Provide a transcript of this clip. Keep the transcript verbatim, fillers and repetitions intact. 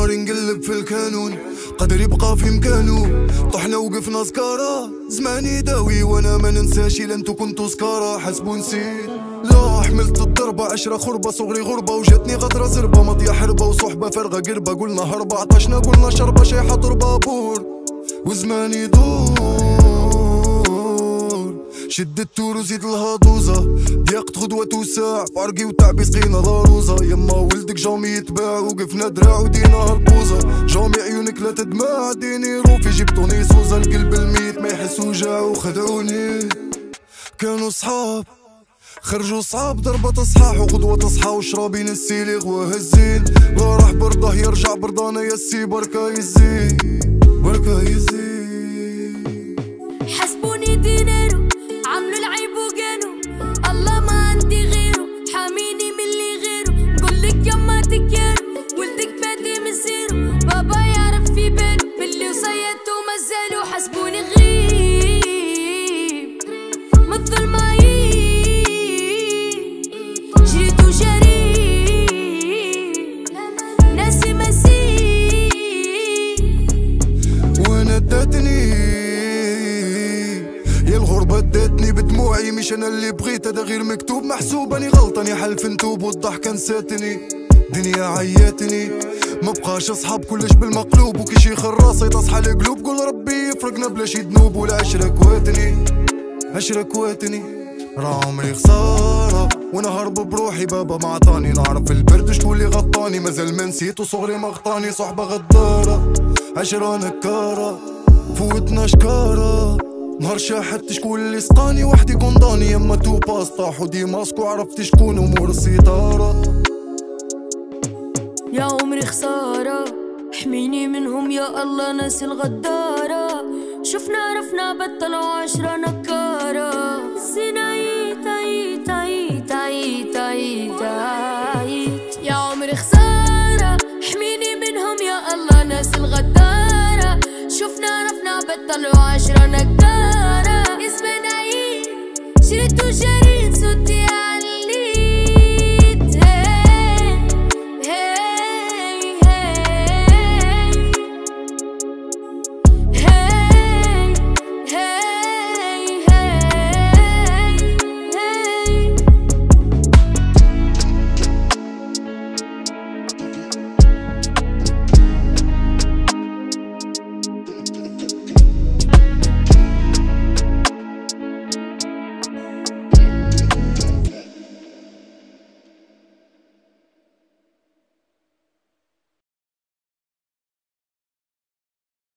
نهار نقلب في الكانون قدر يبقى في مكانو. طحنا وقفنا سكارة زماني داوي وانا ما ننساش إلا انتو كنتو سكارة. حسبو نسيت لا حملت الضربة عشرة خربة صغري غربة وجاتني غدرة زربة ماضية حربة وصحبة فارغة قربة. قلنا هربة عطشنا قلنا شربة شايحة ضربة بور وزمان يدور. شد التور وزيد الهضوزة ضيقت غدوة وساع بعرقي وتعبي سقينا ضاروزة. يما ولدك جامي يتباع وقفنا دراع ودينا هالبوزة. جامي عيونك لا تدمع ديني روفي جبتوني سوزة القلب الميت ما يحس وجع وخدعوني. كانوا صحاب خرجوا صعب ضربة اصحاح وغدوة اصحى وشرابين السيليغ وهزين. لا راح برضه يرجع برضانا يسي بركا يزي بركا يزي. حسبوني دينارو عملوا العيب وقالوا الله ما عندي غيره حاميني من اللي غيره. نقولك يما تكيرو ولدك بادي من زيرو بابا يعرف في بالو باللي وصيته مازالو. حسبوني غريب مثل ما بدتني بدموعي مش انا اللي بغيت هذا غير مكتوب محسوب. اني غلطاني حلف نتوب والضحكه نساتني دنيا عياتني. ما بقاش اصحاب كلش بالمقلوب وكي شي خراصه يتصحى القلوب. قول ربي يفرقنا بلا شي ذنوب ولا عشره كواتني عشره كواتني. راه عمري خساره وانا هرب بروحي بابا ما عطاني. نعرف البرد شكون اللي غطاني مازال ما نسيت وصغري ما غطاني. صحبه غداره عشره نكاره فوتنا شكاره. نهار شاحت شكون اللي سقاني وحدي كونداني. يما تو باس طاحو ديماسكو عرفت شكون امور السيطرة. يا عمري خسارة حميني منهم يا الله ناس الغدارة. شفنا عرفنا بطلوا عشرة نكارة.